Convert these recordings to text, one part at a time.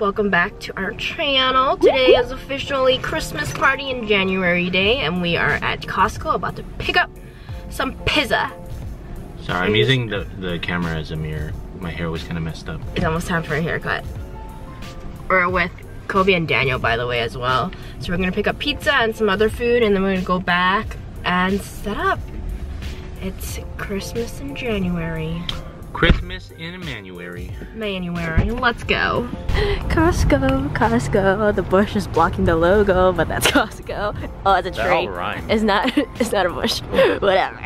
Welcome back to our channel. Today is officially Christmas party in January day, and we are at Costco about to pick up some pizza. Sorry, I'm using the camera as a mirror. My hair was kind of messed up. It's almost time for a haircut. We're with Kobe and Daniel, by the way, as well. So we're gonna pick up pizza and some other food, and then we're gonna go back and set up. It's Christmas in January. Christmas in Manuary. Manuary, let's go. Costco, Costco. The bush is blocking the logo, but that's Costco. Oh, it's a tree. It's not a bush. Whatever.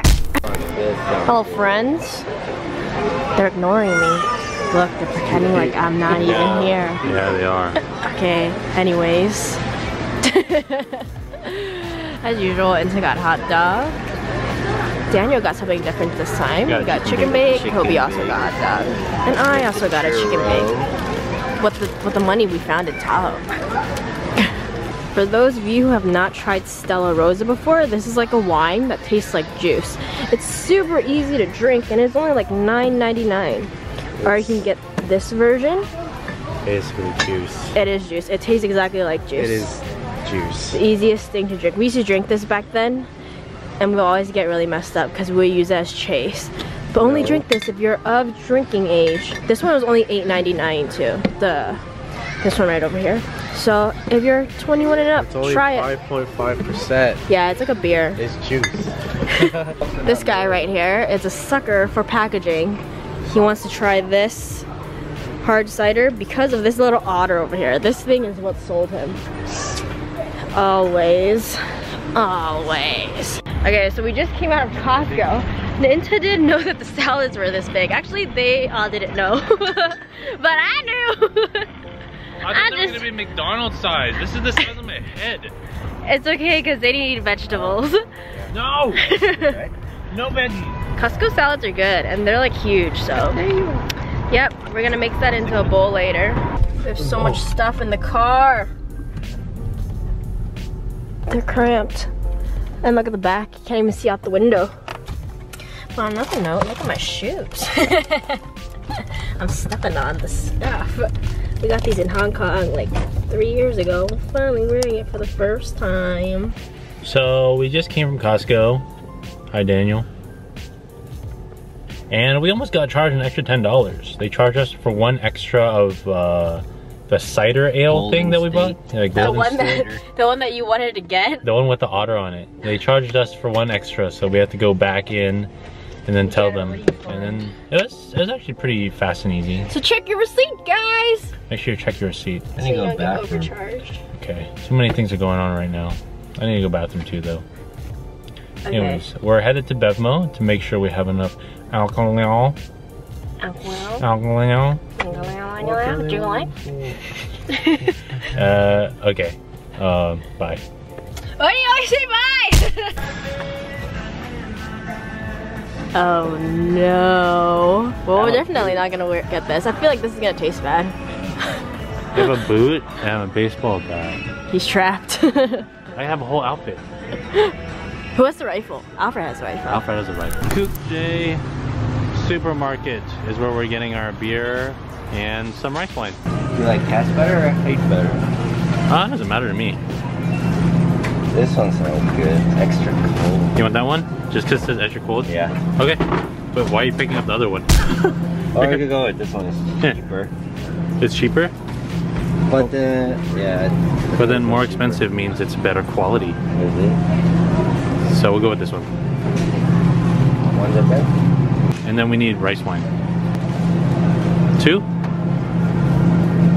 Hello, friends. They're ignoring me. Look, they're pretending like I'm not even here. Yeah, they are. Okay. Anyways, as usual, Inta got hot dog. Daniel got something different this time. He got chicken bake, Kobe also got that. And I also got a chicken bake. With the money we found in Tahoe. For those of you who have not tried Stella Rosa before, this is like a wine that tastes like juice. It's super easy to drink and it's only like $9.99. Or you can get this version. Basically juice. It is juice. It tastes exactly like juice. It is juice. The easiest thing to drink. We used to drink this back then. And we'll always get really messed up because we use it as chase. But only drink this if you're of drinking age. This one was only $8.99 too. This one right over here. So if you're 21 and up, try it. 5.5%. Yeah, it's like a beer. It's juice. This guy right here is a sucker for packaging. He wants to try this hard cider because of this little otter over here. This thing is what sold him. Always. Always. Okay, so we just came out of Costco. Inta didn't know that the salads were this big. Actually, they all didn't know. But I knew! I thought they were gonna be McDonald's size. This is the size of my head. It's okay, because they didn't eat vegetables. No! No veggies. Costco salads are good, and they're like huge, so. Yep, we're gonna mix that into a bowl later. There's so much stuff in the car. They're cramped. And look at the back, you can't even see out the window. But on another note, look at my shoes. I'm stepping on the stuff. We got these in Hong Kong like 3 years ago. We're finally wearing it for the first time. So we just came from Costco. Hi, Daniel. And we almost got charged an extra $10. They charged us for one extra of the cider ale thing that we bought. Yeah, the one that you wanted to get? The one with the otter on it. They charged us for one extra, so we had to go back in and then tell them. And then it was actually pretty fast and easy. So check your receipt, guys! Make sure you check your receipt. I need to go bathroom. Okay, so many things are going on right now. I need to go bathroom too, though. Okay. Anyways, we're headed to Bevmo to make sure we have enough alcohol. Alcohol. Okay. Bye. Why do you always say bye? Oh no. Well, we're definitely not gonna get this. I feel like this is gonna taste bad. You have a boot and a baseball bat. He's trapped. I have a whole outfit. Who has the rifle? Alfred has the rifle. Alfred has a rifle. Kookje Supermarket is where we're getting our beer and some rice wine. Do you like cats better or hate better? It doesn't matter to me. This one smells good. It's extra cold. You want that one? Just because it says extra cold? Yeah. Okay. But why are you picking up the other one? Or we could go with this one. It's cheaper. It's cheaper? But then, yeah. But then more expensive means it's better quality. Is it? So we'll go with this one. One's up there? And then we need rice wine. Two?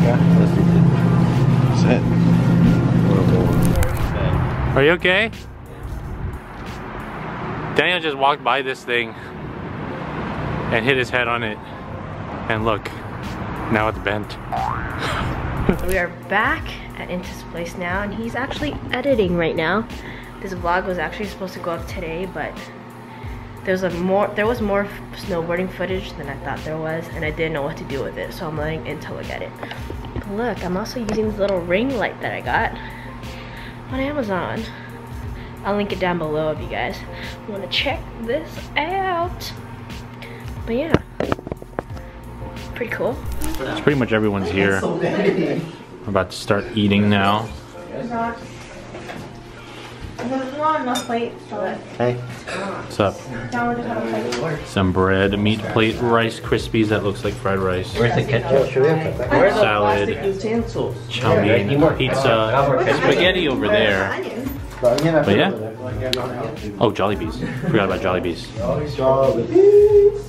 Yeah, let's do two. That's it. Are you okay? Daniel just walked by this thing and hit his head on it. And look, now it's bent. We are back at Inta's place now, and he's actually editing right now. This vlog was actually supposed to go up today, but There was more snowboarding footage than I thought there was, and I didn't know what to do with it, so I'm letting Inta look at it. But look, I'm also using this little ring light that I got on Amazon. I'll link it down below if you guys want to check this out. But yeah, pretty cool. It's pretty much everyone's here. I'm about to start eating now. Hey, what's up? Some bread, meat plate, Rice Krispies that looks like fried rice. Where's the ketchup? Salad, chow mein, pizza, spaghetti over there. But yeah. Oh, Jollibees. Forgot about Jollibees. Jollibees!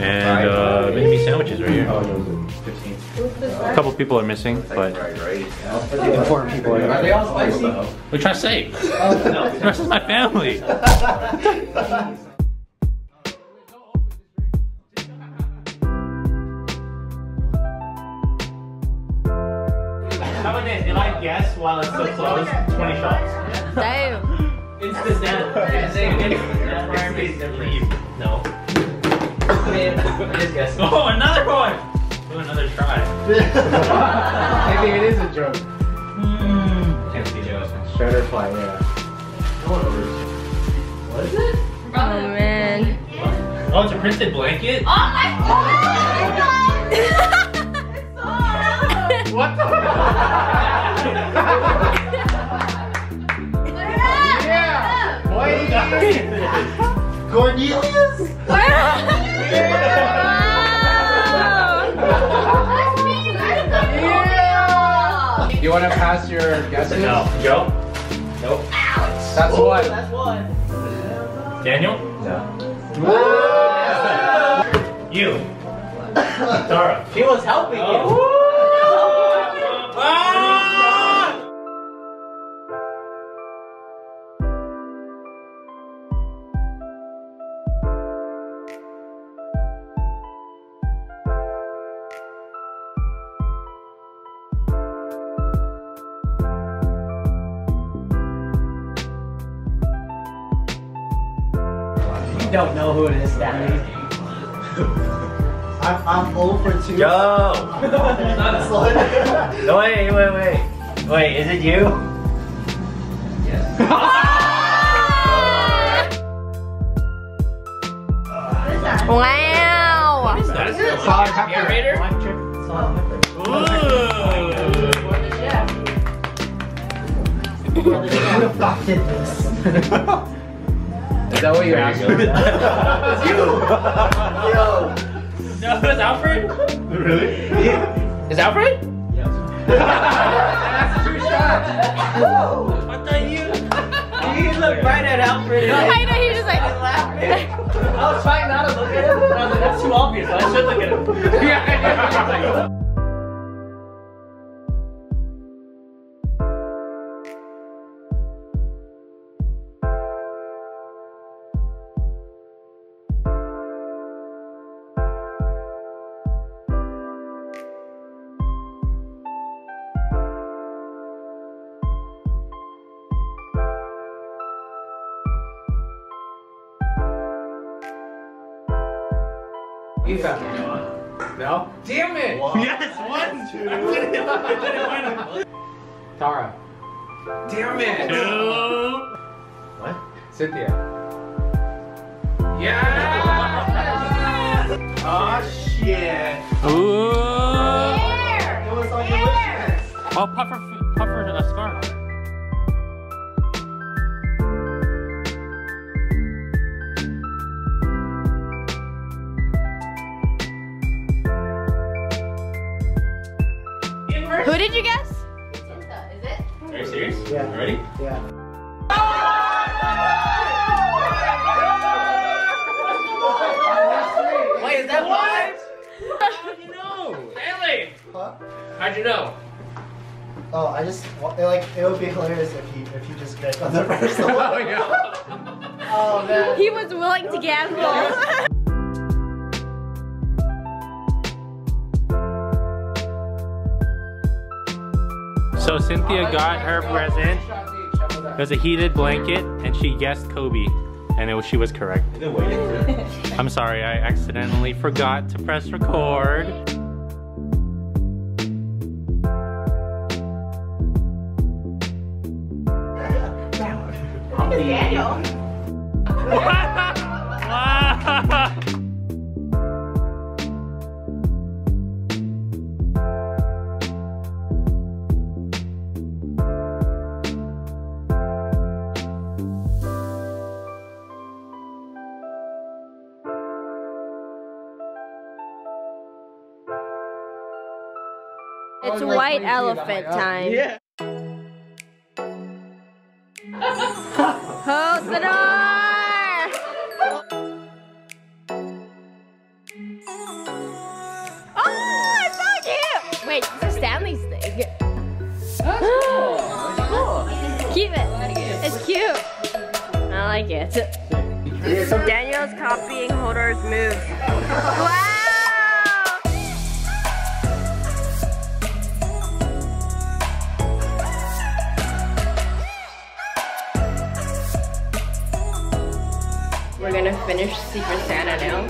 And maybe sandwiches right here. A couple people are missing, but important people. Are they all spicy? We're trying to save. The rest is my family. Yes, while it's so close, 20 shots. Damn. It's the damn. No. Oh, another one! Do another try. Maybe it is a joke. Empty joke. Shutterfly, yeah. What is it? Oh, man. Oh, it's a printed blanket? Oh, my God! It's awesome! What the? Cornelius? Yeah. You want to pass your guesses? No. Joe? Nope. Ouch. That's one. That's one. Daniel? No. You. Dara. She was helping you. Don't know who it is, that is. I'm 0 for 2. Yo! It's not a slut. No, wait. Wait, is it you? Yes. Wow! What is that? Is it a salt and pepper? Aerator? Ooh! Who the fuck did this? Is that what you asked for? It's you! Yo! No, it's Alfred? Really? Yeah. Is Alfred? Yes. That's two shots! Whoa! I thought you looked right at Alfred. I know, he was just like laughing. I was trying not to look at him, but I was like, that's too obvious. I should look at him. Yeah. No? Damn it! One. Yes, 1, 2. I couldn't find him. Tara. Damn it! 2. What? Cynthia. Yes! Oh shit! Ooh! It was on your list. Oh, puffer to a scarf. Who did you guess? It's Inta, is it? Are you serious? Yeah. You ready? Yeah. Wait, is that what? How did you know? Really? Huh? How'd you know? Oh, I just it would be hilarious if you just guessed on the first one. Oh yeah. Oh man. He was willing to gamble. So Cynthia got her present. It was a heated blanket, and she guessed Kobe, and she was correct. I'm sorry, I accidentally forgot to press record. Daniel. It's white elephant time. Yeah. Close the door! Oh, it's so cute! Wait, this is Stanley's thing. Oh, cool. Keep it. It's cute. I like it. Daniel's copying Holder's moves. Wow! We're gonna finish Secret Santa now.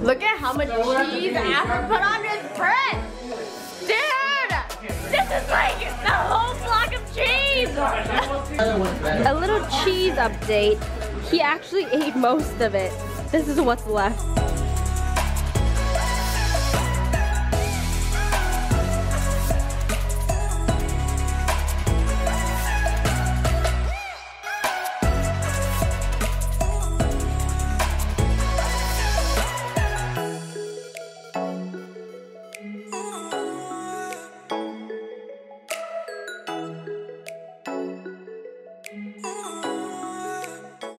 Look at how much cheese Afro put on his bread! Dude! This is like the whole block of cheese! A little cheese update. He actually ate most of it. This is what's left.